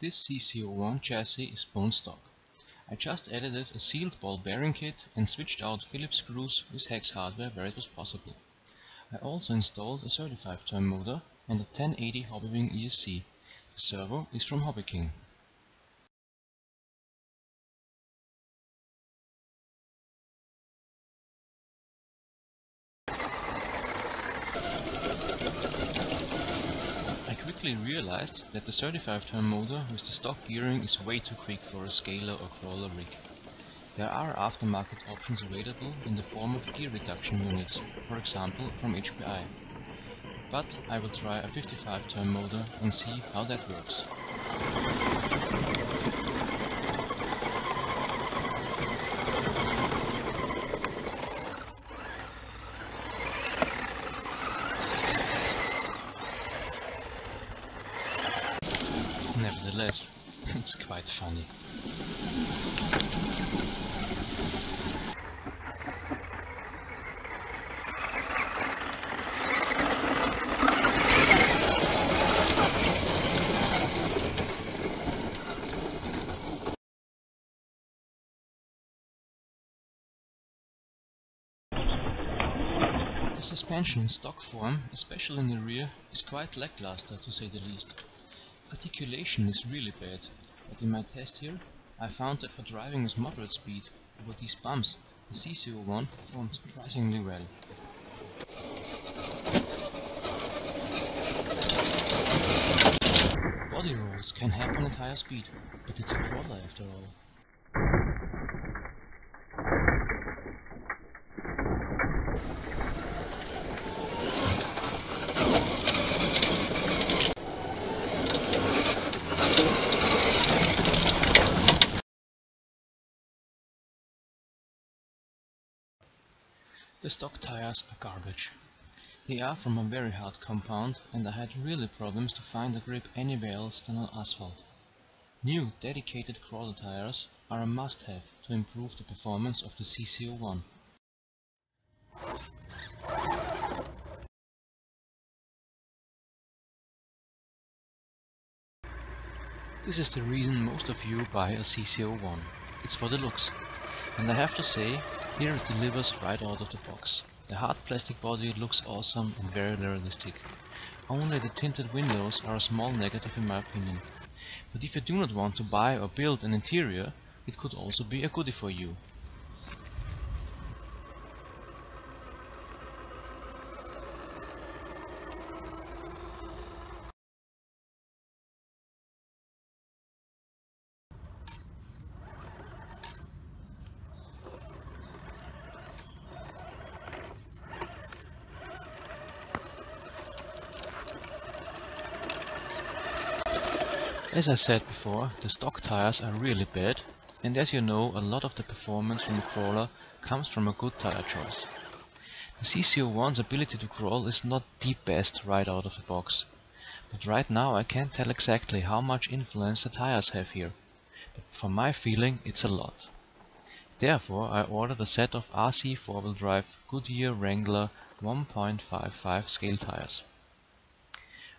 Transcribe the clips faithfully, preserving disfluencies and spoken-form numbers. This C C zero one chassis is bone stock. I just added a sealed ball bearing kit and switched out Phillips screws with hex hardware where it was possible. I also installed a thirty-five turn motor and a ten eighty Hobbywing E S C. The servo is from Hobbyking. I quickly realized that the thirty-five turn motor with the stock gearing is way too quick for a scaler or crawler rig. There are aftermarket options available in the form of gear reduction units, for example from H P I. But I will try a fifty-five turn motor and see how that works. Nevertheless, it's quite funny. The suspension in stock form, especially in the rear, is quite lackluster to say the least. Articulation is really bad, but in my test here I found that for driving with moderate speed over these bumps, the C C zero one performed surprisingly well. Body rolls can happen at higher speed, but it's a crawler after all. The stock tires are garbage. They are from a very hard compound and I had really problems to find a grip anywhere else than on asphalt. New dedicated crawler tires are a must-have to improve the performance of the C C zero one. This is the reason most of you buy a C C zero one. It's for the looks. And I have to say, here it delivers right out of the box. The hard plastic body looks awesome and very realistic. Only the tinted windows are a small negative in my opinion. But if you do not want to buy or build an interior, it could also be a goodie for you. As I said before, the stock tires are really bad, and as you know, a lot of the performance from a crawler comes from a good tire choice. The C C zero one's ability to crawl is not the best right out of the box, but right now I can't tell exactly how much influence the tires have here, but for my feeling it's a lot. Therefore I ordered a set of R C four wheel drive Goodyear Wrangler one point five five scale tires.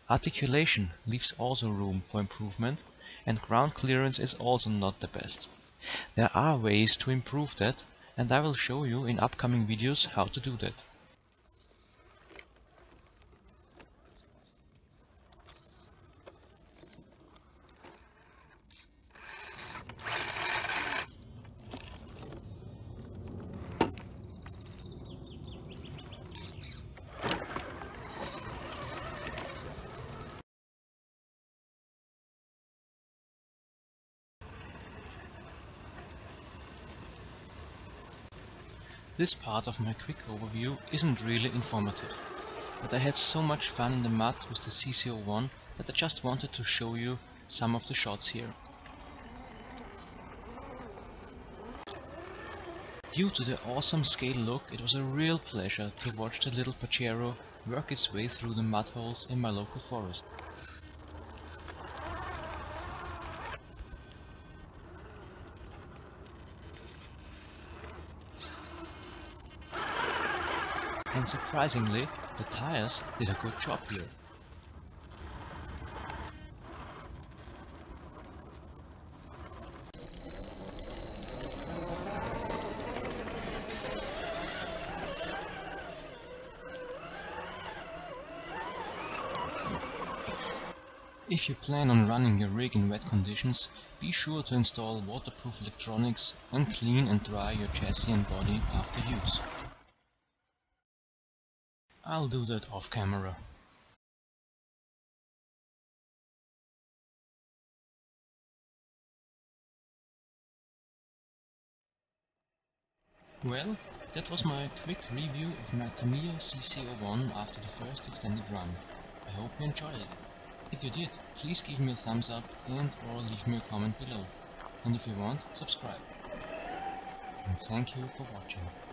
Articulation leaves also room for improvement and ground clearance is also not the best. There are ways to improve that and I will show you in upcoming videos how to do that. This part of my quick overview isn't really informative, but I had so much fun in the mud with the C C zero one that I just wanted to show you some of the shots here. Due to the awesome scale look, it was a real pleasure to watch the little Pajero work its way through the mud holes in my local forest. And surprisingly, the tires did a good job here. If you plan on running your rig in wet conditions, be sure to install waterproof electronics and clean and dry your chassis and body after use. I'll do that off camera. Well, that was my quick review of my Tamiya C C zero one after the first extended run. I hope you enjoyed it. If you did, please give me a thumbs up and or leave me a comment below. And if you want, subscribe. And thank you for watching.